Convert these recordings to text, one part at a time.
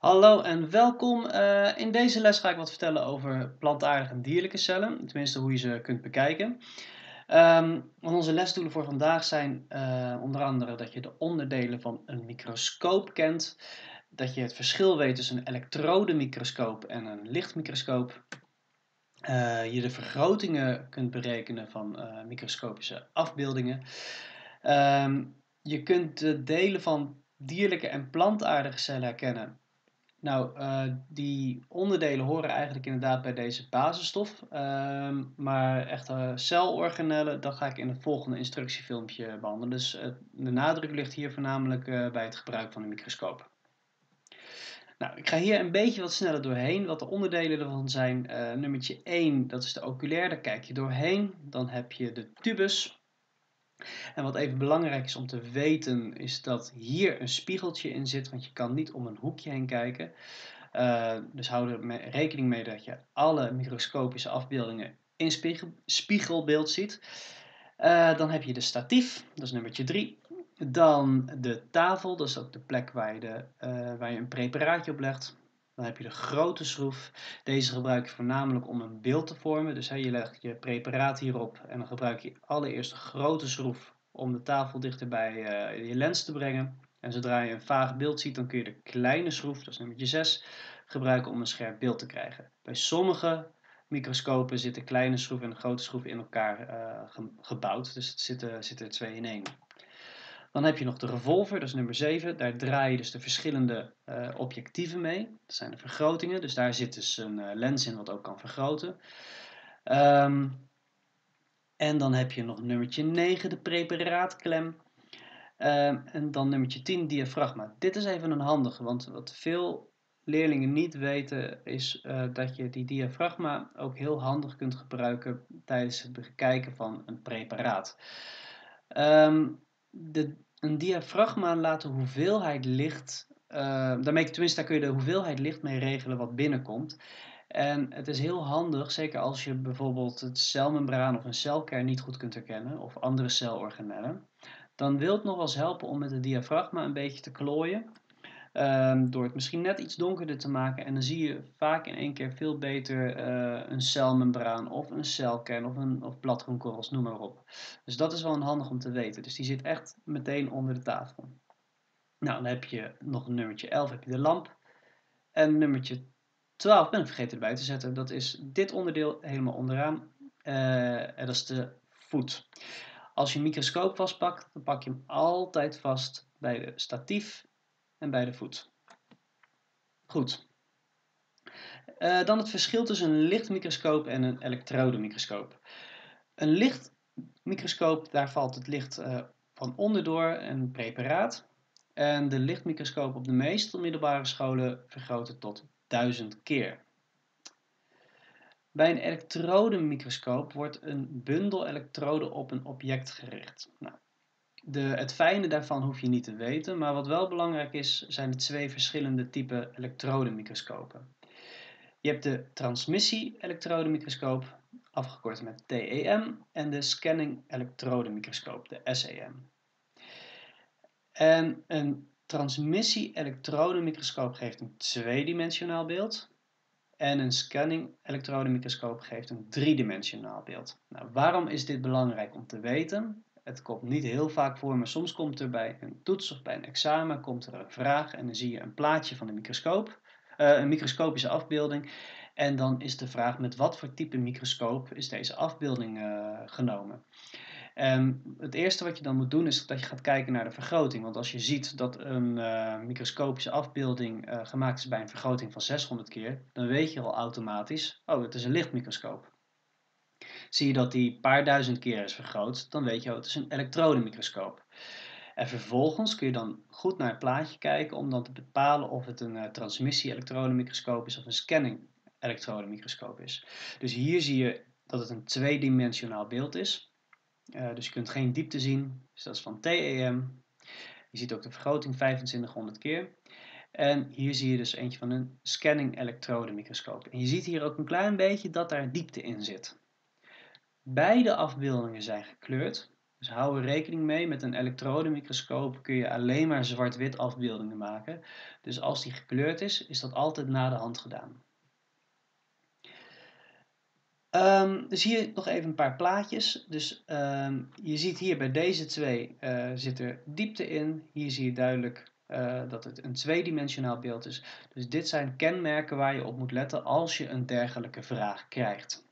Hallo en welkom. In deze les ga ik wat vertellen over plantaardige en dierlijke cellen. Tenminste hoe je ze kunt bekijken. Want onze lesdoelen voor vandaag zijn onder andere dat je de onderdelen van een microscoop kent. Dat je het verschil weet tussen een elektrodemicroscoop en een lichtmicroscoop. Je de vergrotingen kunt berekenen van microscopische afbeeldingen. Je kunt de delen van dierlijke en plantaardige cellen herkennen. Nou, die onderdelen horen eigenlijk inderdaad bij deze basisstof. Maar echte celorganellen, dat ga ik in het volgende instructiefilmpje behandelen. Dus de nadruk ligt hier voornamelijk bij het gebruik van een microscoop. Nou, ik ga hier een beetje wat sneller doorheen, wat de onderdelen ervan zijn. Nummertje 1, dat is de oculair, daar kijk je doorheen. Dan heb je de tubus. En wat even belangrijk is om te weten, is dat hier een spiegeltje in zit, want je kan niet om een hoekje heen kijken. Dus hou er rekening mee dat je alle microscopische afbeeldingen in spiegelbeeld ziet. Dan heb je de statief, dat is nummertje 3. Dan de tafel, dat is ook de plek waar je een preparaatje op legt. Dan heb je de grote schroef. Deze gebruik je voornamelijk om een beeld te vormen. Dus je legt je preparaat hierop en dan gebruik je allereerst de grote schroef om de tafel dichter bij je lens te brengen. En zodra je een vaag beeld ziet, dan kun je de kleine schroef, dat is nummertje 6, gebruiken om een scherp beeld te krijgen. Bij sommige microscopen zitten de kleine schroef en de grote schroef in elkaar gebouwd. Dus het zitten er twee in één. Dan heb je nog de revolver, dat is nummer 7. Daar draai je dus de verschillende objectieven mee. Dat zijn de vergrotingen. Dus daar zit dus een lens in wat ook kan vergroten. En dan heb je nog nummertje 9, de preparaatklem. En dan nummertje 10, diafragma. Dit is even een handige, want wat veel leerlingen niet weten is dat je die diafragma ook heel handig kunt gebruiken tijdens het bekijken van een preparaat. Een diafragma laat de hoeveelheid licht, daar kun je de hoeveelheid licht mee regelen wat binnenkomt. En het is heel handig, zeker als je bijvoorbeeld het celmembraan of een celkern niet goed kunt herkennen, of andere celorganellen. Dan wil het nog wel eens helpen om met de diafragma een beetje te klooien, door het misschien net iets donkerder te maken. En dan zie je vaak in één keer veel beter een celmembraan of een celkern of bladgroenkorrels, noem maar op. Dus dat is wel een handig om te weten. Dus die zit echt meteen onder de tafel. Nou, dan heb je nog nummertje 11, heb je de lamp. En nummertje 12, ben ik vergeten erbij te zetten. Dat is dit onderdeel helemaal onderaan. En dat is de voet. Als je een microscoop vastpakt, dan pak je hem altijd vast bij de statief. En bij de voet. Goed. Dan het verschil tussen een lichtmicroscoop en een elektrodemicroscoop. Een lichtmicroscoop, daar valt het licht van onderdoor een preparaat. En de lichtmicroscoop op de meeste middelbare scholen vergroten tot 1000 keer. Bij een elektrodemicroscoop wordt een bundel elektroden op een object gericht. Nou, het fijne daarvan hoef je niet te weten, maar wat wel belangrijk is, zijn de twee verschillende typen elektrodemicroscopen. Je hebt de transmissie-elektrodemicroscoop, afgekort met TEM, en de scanning-elektrodemicroscoop, de SEM. En een transmissie-elektrodemicroscoop geeft een tweedimensionaal beeld. En een scanning-elektrodemicroscoop geeft een driedimensionaal beeld. Nou, waarom is dit belangrijk om te weten? Het komt niet heel vaak voor, maar soms komt er bij een toets of bij een examen komt er een vraag en dan zie je een plaatje van de microscoop, een microscopische afbeelding. En dan is de vraag met wat voor type microscoop is deze afbeelding genomen. Het eerste wat je dan moet doen is dat je gaat kijken naar de vergroting. Want als je ziet dat een microscopische afbeelding gemaakt is bij een vergroting van 600 keer, dan weet je al automatisch, oh, het is een lichtmicroscoop. Zie je dat die paar duizend keer is vergroot, dan weet je, het is een elektrodemicroscoop. En vervolgens kun je dan goed naar het plaatje kijken om dan te bepalen of het een transmissie-elektrodemicroscoop is of een scanning-elektrodemicroscoop is. Dus hier zie je dat het een tweedimensionaal beeld is. Dus je kunt geen diepte zien, dus dat is van TEM. Je ziet ook de vergroting 2500 keer. En hier zie je dus eentje van een scanning-elektrodemicroscoop. En je ziet hier ook een klein beetje dat daar diepte in zit. Beide afbeeldingen zijn gekleurd Dus hou er rekening mee, met een elektronenmicroscoop kun je alleen maar zwart-wit afbeeldingen maken. Dus als die gekleurd is, is dat altijd na de hand gedaan. Dus hier nog even een paar plaatjes. Dus je ziet hier bij deze twee zit er diepte in. Hier zie je duidelijk dat het een tweedimensionaal beeld is. Dus dit zijn kenmerken waar je op moet letten als je een dergelijke vraag krijgt.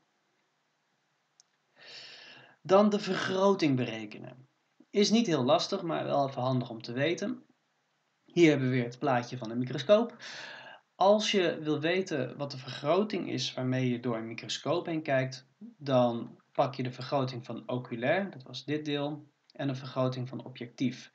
Dan de vergroting berekenen. Is niet heel lastig, maar wel even handig om te weten. Hier hebben we weer het plaatje van een microscoop. Als je wil weten wat de vergroting is waarmee je door een microscoop heen kijkt, dan pak je de vergroting van oculair, dat was dit deel, en de vergroting van objectief.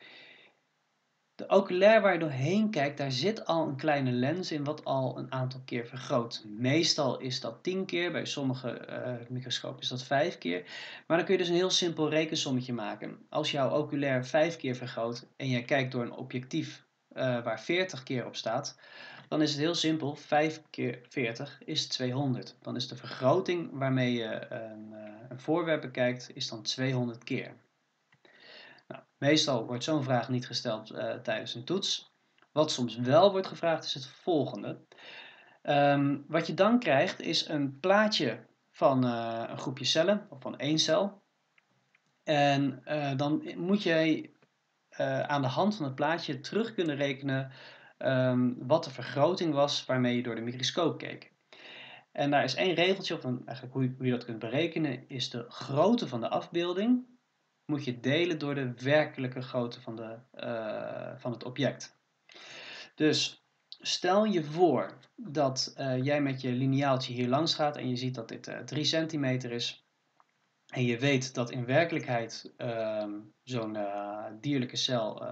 De oculair waar je doorheen kijkt, daar zit al een kleine lens in wat al een aantal keer vergroot. Meestal is dat 10 keer, bij sommige microscopen is dat 5 keer. Maar dan kun je dus een heel simpel rekensommetje maken. Als jouw oculair 5 keer vergroot en jij kijkt door een objectief waar 40 keer op staat, dan is het heel simpel, 5 keer 40 is 200. Dan is de vergroting waarmee je een voorwerp bekijkt, is dan 200 keer. Nou, meestal wordt zo'n vraag niet gesteld tijdens een toets. Wat soms wel wordt gevraagd is het volgende. Wat je dan krijgt is een plaatje van een groepje cellen, of van één cel. En dan moet jij aan de hand van het plaatje terug kunnen rekenen wat de vergroting was waarmee je door de microscoop keek. En daar is één regeltje op, eigenlijk hoe je dat kunt berekenen, is de grootte van de afbeelding moet je delen door de werkelijke grootte van het object. Dus stel je voor dat jij met je lineaaltje hier langs gaat en je ziet dat dit 3 centimeter is. En je weet dat in werkelijkheid zo'n dierlijke cel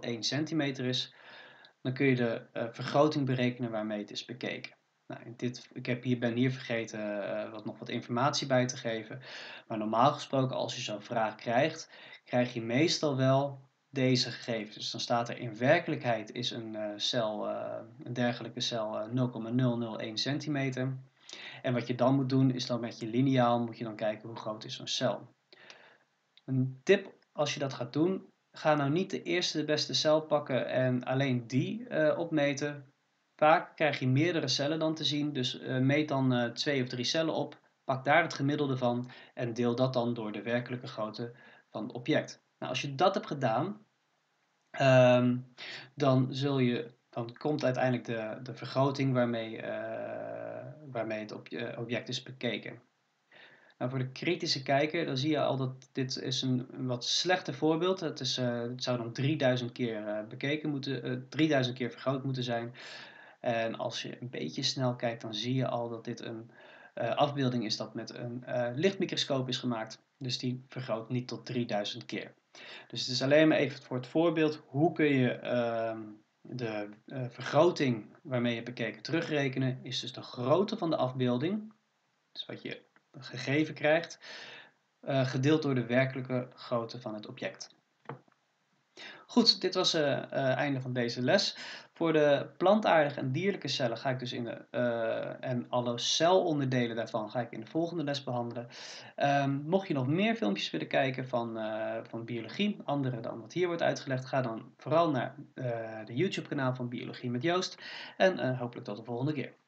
0,001 centimeter is. Dan kun je de vergroting berekenen waarmee het is bekeken. Nou, ik ben hier vergeten nog wat informatie bij te geven. Maar normaal gesproken, als je zo'n vraag krijgt, krijg je meestal wel deze gegevens. Dus dan staat er in werkelijkheid is een dergelijke cel 0,001 centimeter. En wat je dan moet doen, is dan met je liniaal moet je dan kijken hoe groot is zo'n cel. Een tip als je dat gaat doen, ga nou niet de eerste de beste cel pakken en alleen die opmeten. Vaak krijg je meerdere cellen dan te zien, dus meet dan 2 of 3 cellen op, pak daar het gemiddelde van en deel dat dan door de werkelijke grootte van het object. Nou, als je dat hebt gedaan, dan komt uiteindelijk de vergroting waarmee het object is bekeken. Nou, voor de kritische kijker, dan zie je al dat dit is een wat slechter voorbeeld. Het zou dan 3000 keer bekeken moeten, 3000 keer vergroot moeten zijn. En als je een beetje snel kijkt, dan zie je al dat dit een afbeelding is dat met een lichtmicroscoop is gemaakt. Dus die vergroot niet tot 3000 keer. Dus het is alleen maar even voor het voorbeeld. Hoe kun je de vergroting waarmee je bekeken terugrekenen? Is dus de grootte van de afbeelding. Dus wat je gegeven krijgt, gedeeld door de werkelijke grootte van het object. Goed, dit was het einde van deze les. Voor de plantaardige en dierlijke cellen ga ik dus en alle celonderdelen daarvan ga ik in de volgende les behandelen. Mocht je nog meer filmpjes willen kijken van biologie, andere dan wat hier wordt uitgelegd, ga dan vooral naar de YouTube kanaal van Biologie met Joost en hopelijk tot de volgende keer.